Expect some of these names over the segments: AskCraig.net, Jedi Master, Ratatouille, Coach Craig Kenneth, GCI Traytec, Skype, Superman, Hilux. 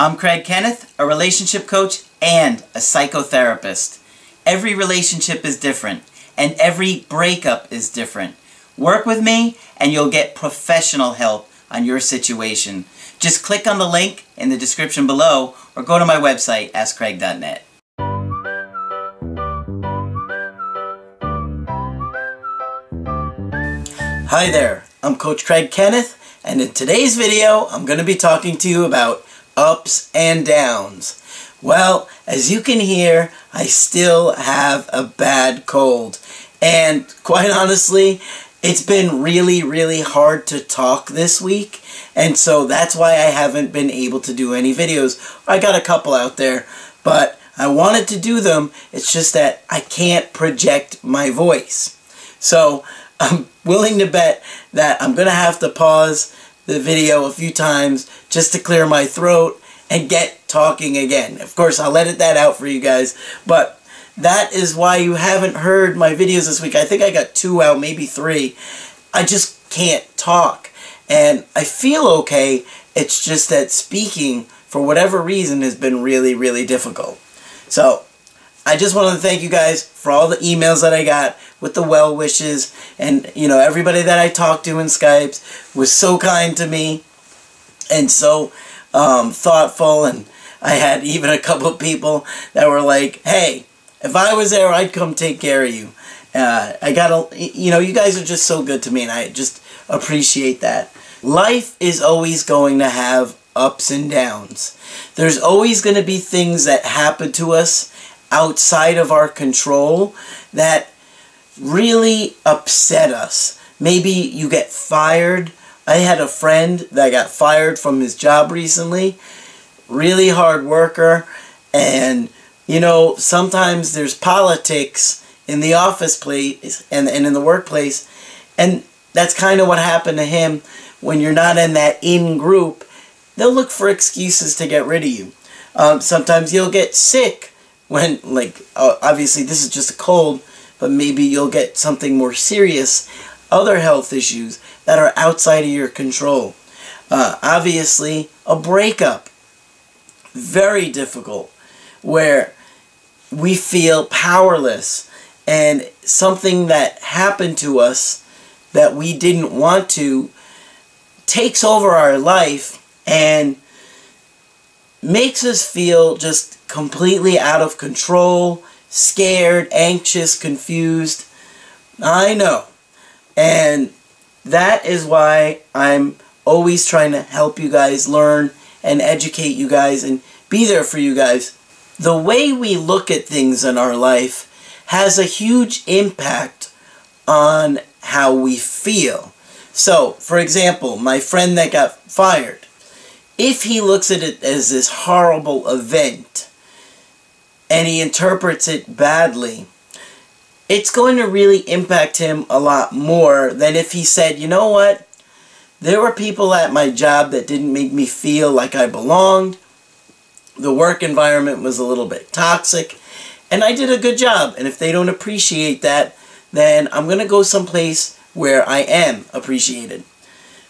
I'm Craig Kenneth, a relationship coach and a psychotherapist. Every relationship is different, and every breakup is different. Work with me, and you'll get professional help on your situation. Just click on the link in the description below, or go to my website, AskCraig.net. Hi there, I'm Coach Craig Kenneth, and in today's video, I'm going to be talking to you about ups and downs. Well, as you can hear, I still have a bad cold. And quite honestly, it's been really hard to talk this week. And so that's why I haven't been able to do any videos. I got a couple out there, but I wanted to do them. It's just that I can't project my voice. So I'm willing to bet that I'm going to have to pause the video a few times just to clear my throat and get talking again. Of course, I'll edit that out for you guys, but that is why you haven't heard my videos this week. I think I got 2 out, maybe 3. I just can't talk, and I feel okay. It's just that speaking, for whatever reason, has been really difficult. So I just wanted to thank you guys for all the emails that I got with the well wishes, and you know, everybody that I talked to in Skype was so kind to me and so thoughtful. And I had even a couple of people that were like, hey, if I was there, I'd come take care of you. I gotta, you know, you guys are just so good to me, and I just appreciate that. Life is always going to have ups and downs. There's always going to be things that happen to us outside of our control that really upset us. Maybe you get fired. I had a friend that got fired from his job recently. Really hard worker, and you know, sometimes there's politics in the office place and in the workplace, and that's kind of what happened to him. When you're not in that in-group, they'll look for excuses to get rid of you. Sometimes you'll get sick. When, like, obviously this is just a cold, but maybe you'll get something more serious, other health issues that are outside of your control. Obviously, a breakup, very difficult, where we feel powerless, and something that happened to us that we didn't want to takes over our life and makes us feel just completely out of control, scared, anxious, confused. I know. And that is why I'm always trying to help you guys learn and educate you guys and be there for you guys. The way we look at things in our life has a huge impact on how we feel. So, for example, my friend that got fired, if he looks at it as this horrible event and he interprets it badly, it's going to really impact him a lot more than if he said, you know what, there were people at my job that didn't make me feel like I belonged, the work environment was a little bit toxic, and I did a good job, and if they don't appreciate that, then I'm going to go someplace where I am appreciated.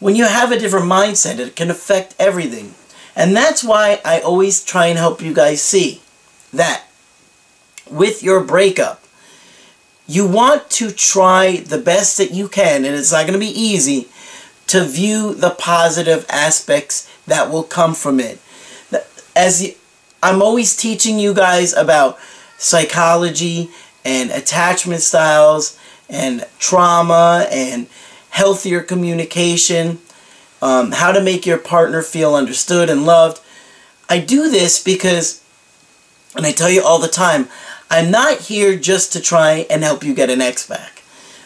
When you have a different mindset, it can affect everything. And that's why I always try and help you guys see that with your breakup, you want to try the best that you can, and it's not going to be easy, to view the positive aspects that will come from it. As I'm always teaching you guys about psychology and attachment styles and trauma and healthier communication, how to make your partner feel understood and loved. I do this because, and I tell you all the time, I'm not here just to try and help you get an ex back.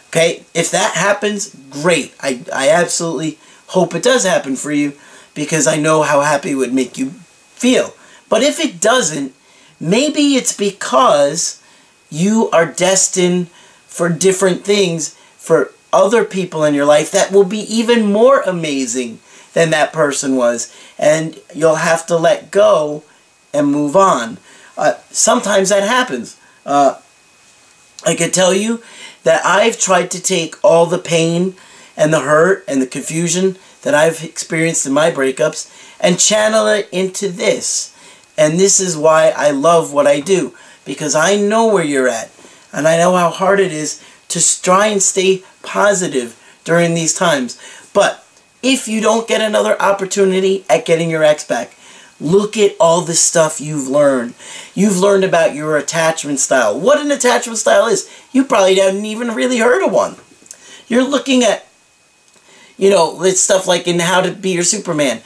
Okay? If that happens, great. I absolutely hope it does happen for you, because I know how happy it would make you feel. But if it doesn't, maybe it's because you are destined for different things, for other people in your life that will be even more amazing than that person was, and you'll have to let go and move on. Sometimes that happens. I could tell you that I've tried to take all the pain and the hurt and the confusion that I've experienced in my breakups and channel it into this. And this is why I love what I do, because I know where you're at, and I know how hard it is to try and stay positive during these times. But if you don't get another opportunity at getting your ex back, look at all the stuff you've learned. You've learned about your attachment style. What an attachment style is. You probably haven't even really heard of one. You're looking at, you know, it's stuff like in how to be your Superman,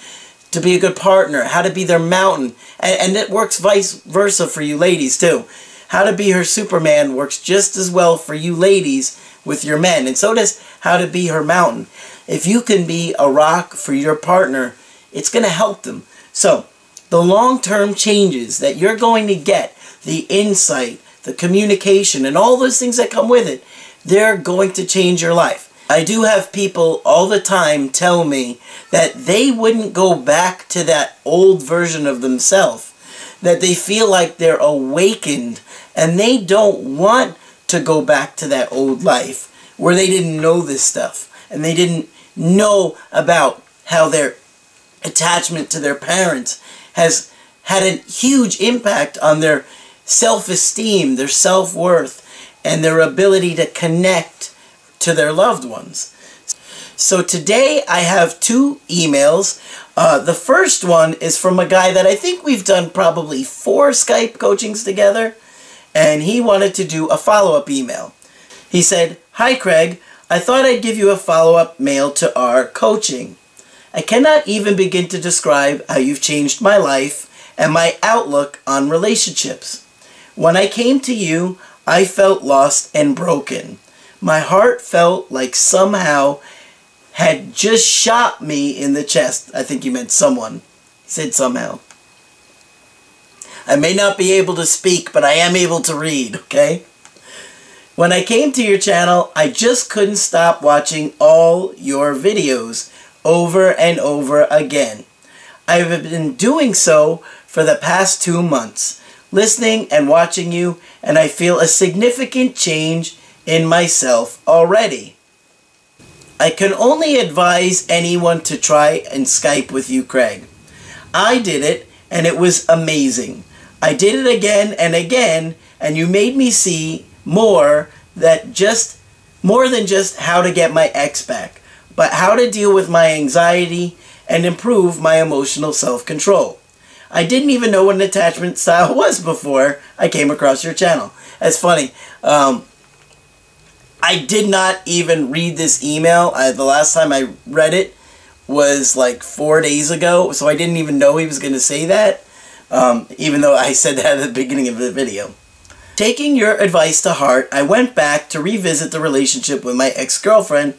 to be a good partner, how to be their mountain. And it works vice versa for you ladies too. How to be her Superman works just as well for you ladies with your men. And so does how to be her mountain. If you can be a rock for your partner, it's going to help them. So the long-term changes that you're going to get, the insight, the communication, and all those things that come with it, they're going to change your life. I do have people all the time tell me that they wouldn't go back to that old version of themselves, that they feel like they're awakened and they don't want to go back to that old life where they didn't know this stuff and they didn't know about how their attachment to their parents has had a huge impact on their self-esteem, their self-worth, and their ability to connect to their loved ones. So today I have two emails. The first one is from a guy that I think we've done probably 4 Skype coachings together, and he wanted to do a follow-up email. He said, "Hi Craig, I thought I'd give you a follow-up mail to our coaching. I cannot even begin to describe how you've changed my life and my outlook on relationships. When I came to you, I felt lost and broken. My heart felt like somehow had just shot me in the chest." I think he meant someone. He said somehow. I may not be able to speak, but I am able to read, okay? "When I came to your channel, I just couldn't stop watching all your videos over and over again. I have been doing so for the past 2 months, listening and watching you, and I feel a significant change in myself already. I can only advise anyone to try and Skype with you, Craig. I did it, and it was amazing. I did it again and again, and you made me see more than just how to get my ex back, but how to deal with my anxiety and improve my emotional self-control. I didn't even know what an attachment style was before I came across your channel." That's funny. I did not even read this email. The last time I read it was like 4 days ago, so I didn't even know he was going to say that, even though I said that at the beginning of the video. "Taking your advice to heart, I went back to revisit the relationship with my ex-girlfriend,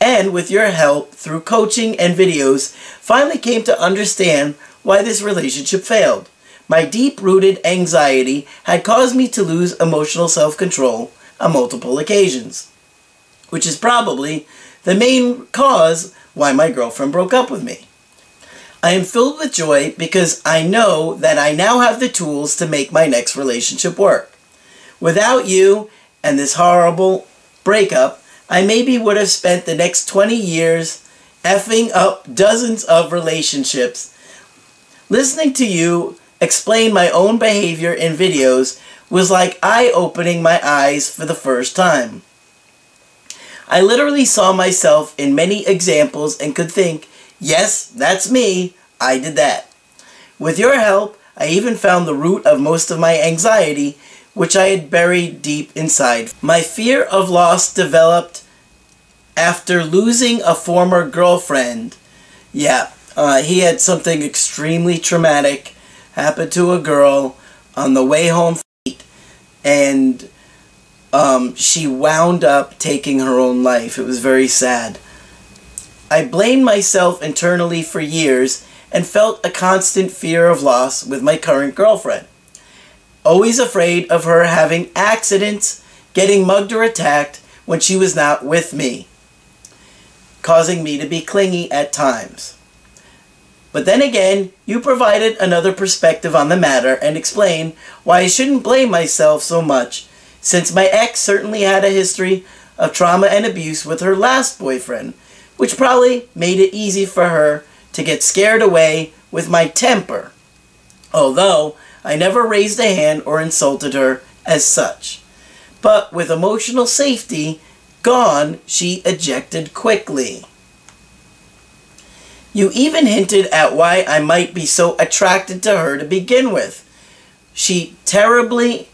and with your help through coaching and videos, finally came to understand why this relationship failed. My deep-rooted anxiety had caused me to lose emotional self-control on multiple occasions, which is probably the main cause why my girlfriend broke up with me. I am filled with joy because I know that I now have the tools to make my next relationship work. Without you and this horrible breakup, I maybe would have spent the next 20 years effing up dozens of relationships. Listening to you explain my own behavior in videos was like eye-opening my eyes for the first time. I literally saw myself in many examples and could think, yes, that's me, I did that. With your help, I even found the root of most of my anxiety, which I had buried deep inside. My fear of loss developed after losing a former girlfriend." Yeah, he had something extremely traumatic happen to a girl on the way home, and she wound up taking her own life. It was very sad. "I blamed myself internally for years and felt a constant fear of loss with my current girlfriend. Always afraid of her having accidents, getting mugged or attacked when she was not with me, causing me to be clingy at times. But then again, you provided another perspective on the matter and explained why I shouldn't blame myself so much, since my ex certainly had a history of trauma and abuse with her last boyfriend, which probably made it easy for her to get scared away with my temper, although I never raised a hand or insulted her as such. But with emotional safety gone, she ejected quickly. You even hinted at why I might be so attracted to her to begin with. She terribly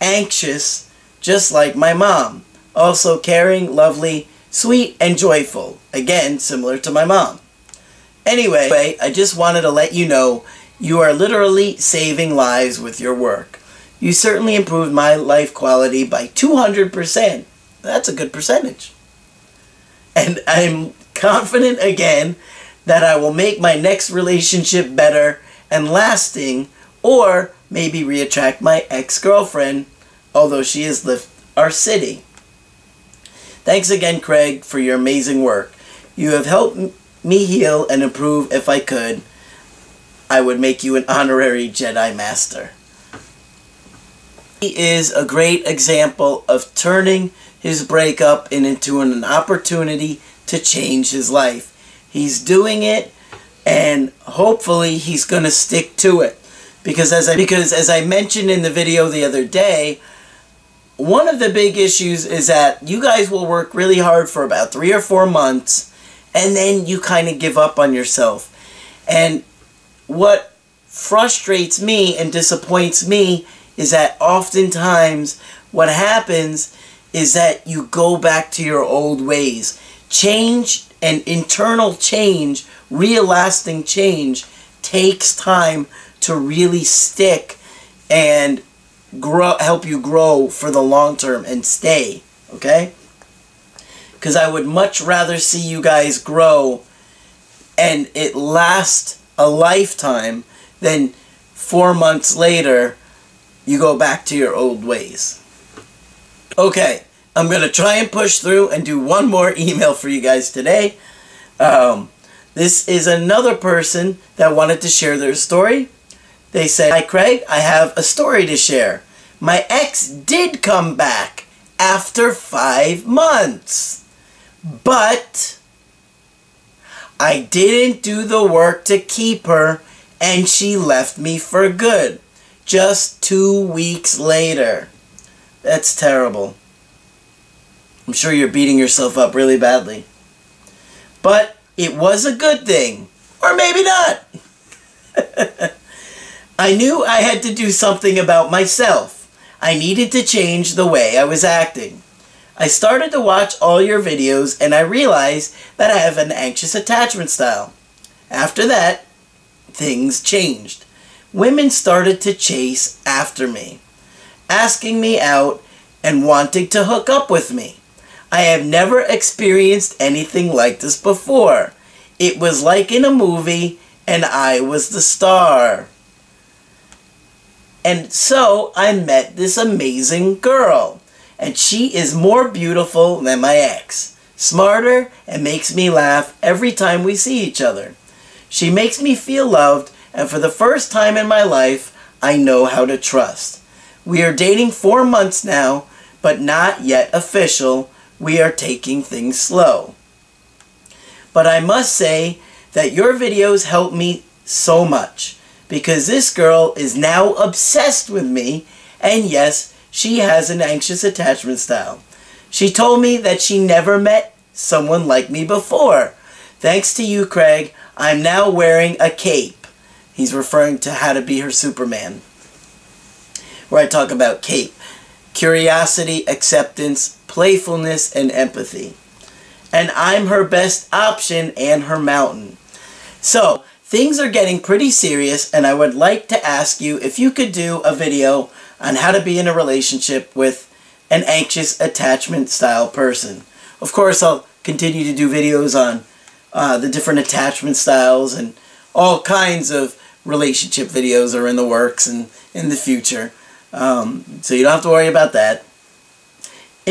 anxious, just like my mom. Also caring, lovely, sweet, and joyful. Again, similar to my mom. Anyway, I just wanted to let you know you are literally saving lives with your work. You certainly improved my life quality by 200%. That's a good percentage. And I'm confident again that I will make my next relationship better and lasting, or maybe reattract my ex-girlfriend, although she has left our city. Thanks again, Craig, for your amazing work. You have helped me heal and improve. If I could, I would make you an honorary Jedi Master. He is a great example of turning his breakup into an opportunity to change his life. He's doing it, and hopefully he's going to stick to it. Because as I mentioned in the video the other day, one of the big issues is that you guys will work really hard for about 3 or 4 months, and then you kind of give up on yourself. And what frustrates me and disappoints me is that oftentimes what happens is that you go back to your old ways. Change and internal change, real lasting change, takes time to really stick and grow, help you grow for the long term and stay, okay? Because I would much rather see you guys grow and it last a lifetime than 4 months later you go back to your old ways. Okay, I'm going to try and push through and do one more email for you guys today. This is another person that wanted to share their story. They say, "Hi Craig, I have a story to share. My ex did come back after 5 months, but I didn't do the work to keep her and she left me for good just 2 weeks later." That's terrible. I'm sure you're beating yourself up really badly. But it was a good thing, or maybe not. I knew I had to do something about myself. I needed to change the way I was acting. I started to watch all your videos and I realized that I have an anxious attachment style. After that, things changed. Women started to chase after me, asking me out and wanting to hook up with me. I have never experienced anything like this before. It was like in a movie and I was the star. And so I met this amazing girl, and she is more beautiful than my ex, smarter, and makes me laugh every time we see each other. She makes me feel loved, and for the first time in my life, I know how to trust. We are dating 4 months now, but not yet official. We are taking things slow. But I must say that your videos help me so much, because this girl is now obsessed with me, and yes, she has an anxious attachment style. She told me that she never met someone like me before. Thanks to you, Craig, I'm now wearing a cape. He's referring to How to Be Her Superman, where I talk about cape. Curiosity, acceptance, playfulness, and empathy. And I'm her best option and her mountain. So, things are getting pretty serious, and I would like to ask you if you could do a video on how to be in a relationship with an anxious attachment style person. Of course, I'll continue to do videos on the different attachment styles, and all kinds of relationship videos are in the works and in the future. So you don't have to worry about that.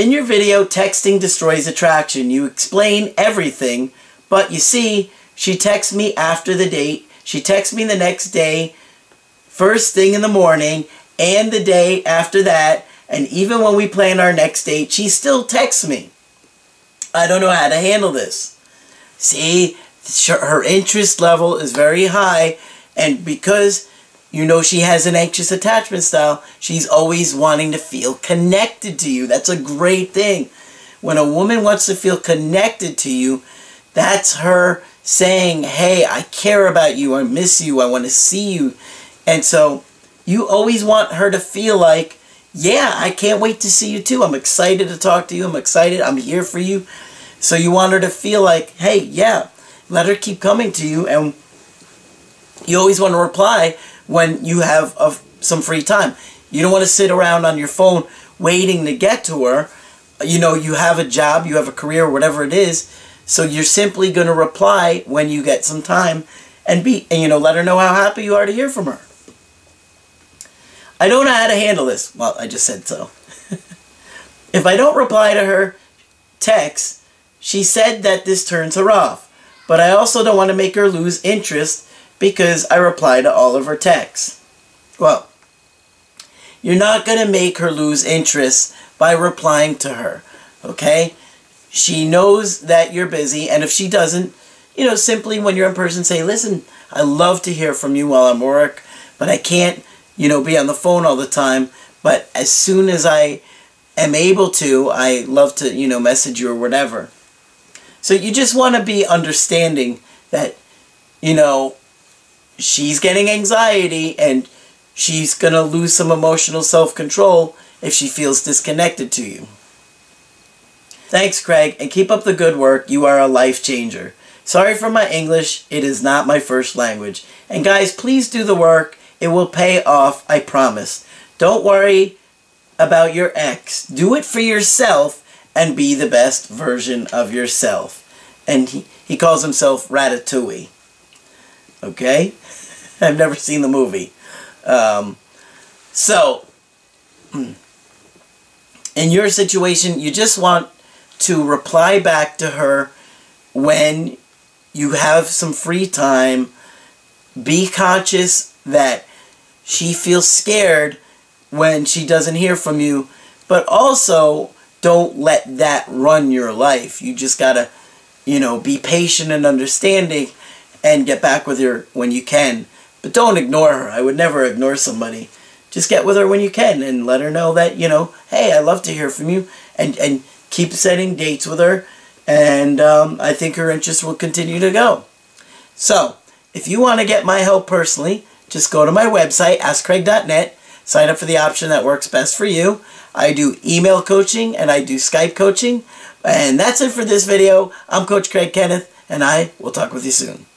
In your video, Texting Destroys Attraction, you explain everything, but you see, she texts me after the date, she texts me the next day, first thing in the morning, and the day after that, and even when we plan our next date, she still texts me. I don't know how to handle this. See, her interest level is very high, And because, you know, she has an anxious attachment style, she's always wanting to feel connected to you. That's a great thing. When a woman wants to feel connected to you, that's her saying, hey, I care about you, I miss you, I want to see you. And so you always want her to feel like, yeah, I can't wait to see you too. I'm excited to talk to you. I'm excited. I'm here for you. So you want her to feel like, hey, yeah, let her keep coming to you. And you always want to reply when you have some free time. You don't want to sit around on your phone waiting to get to her. You know, you have a job, you have a career, whatever it is. So you're simply going to reply when you get some time and you know, let her know how happy you are to hear from her. I don't know how to handle this. Well, I just said so. If I don't reply to her text, she said that this turns her off. But I also don't want to make her lose interest because I reply to all of her texts. Well, you're not going to make her lose interest by replying to her, okay? She knows that you're busy, and if she doesn't, you know, simply when you're in person say, listen, I love to hear from you while I'm at work, but I can't, you know, be on the phone all the time, but as soon as I am able to, I love to, you know, message you or whatever. So you just want to be understanding that, you know, she's getting anxiety and she's going to lose some emotional self-control if she feels disconnected to you. Thanks, Craig, and keep up the good work. You are a life changer. Sorry for my English. It is not my first language. And guys, please do the work. It will pay off, I promise. Don't worry about your ex. Do it for yourself and be the best version of yourself. And he calls himself Ratatouille. Okay? I've never seen the movie. So, in your situation, you just want to reply back to her when you have some free time. Be conscious that she feels scared when she doesn't hear from you, but also don't let that run your life. You just gotta, you know, be patient and understanding and get back with her when you can. But don't ignore her. I would never ignore somebody. Just get with her when you can and let her know that, you know, hey, I love to hear from you, and keep setting dates with her, and I think her interest will continue to go. So, if you want to get my help personally, just go to my website, AskCraig.net, sign up for the option that works best for you. I do email coaching and I do Skype coaching. And that's it for this video. I'm Coach Craig Kenneth, and I will talk with you soon.